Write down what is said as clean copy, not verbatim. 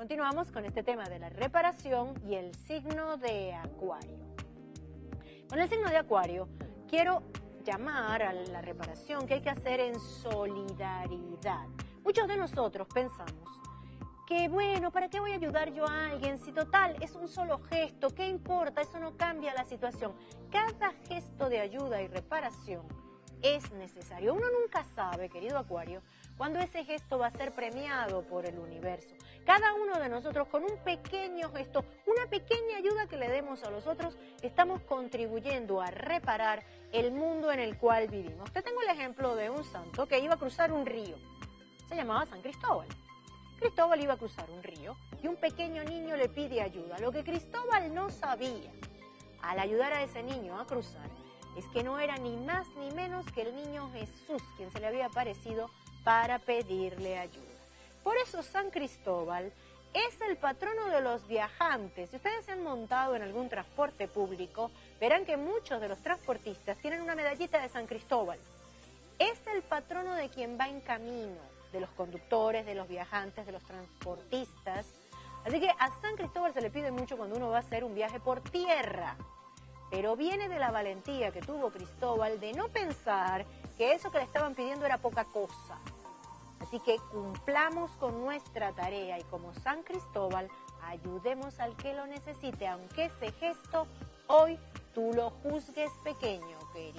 Continuamos con este tema de la reparación y el signo de Acuario. Con el signo de Acuario quiero llamar a la reparación que hay que hacer en solidaridad. Muchos de nosotros pensamos que, bueno, ¿para qué voy a ayudar yo a alguien si total es un solo gesto? ¿Qué importa? Eso no cambia la situación. Cada gesto de ayuda y reparación es necesario. Uno nunca sabe, querido Acuario, cuándo ese gesto va a ser premiado por el universo. Cada uno de nosotros, con un pequeño gesto, una pequeña ayuda que le demos a los otros, estamos contribuyendo a reparar el mundo en el cual vivimos. Te tengo el ejemplo de un santo que iba a cruzar un río. Se llamaba San Cristóbal. Cristóbal iba a cruzar un río y un pequeño niño le pide ayuda. Lo que Cristóbal no sabía al ayudar a ese niño a cruzar es que no era ni más ni menos que el niño Jesús quien se le había aparecido para pedirle ayuda. Por eso San Cristóbal es el patrono de los viajantes. Si ustedes se han montado en algún transporte público, verán que muchos de los transportistas tienen una medallita de San Cristóbal. Es el patrono de quien va en camino, de los conductores, de los viajantes, de los transportistas. Así que a San Cristóbal se le pide mucho cuando uno va a hacer un viaje por tierra. Pero viene de la valentía que tuvo Cristóbal de no pensar que eso que le estaban pidiendo era poca cosa. Así que cumplamos con nuestra tarea y como San Cristóbal, ayudemos al que lo necesite, aunque ese gesto hoy tú lo juzgues pequeño, querido.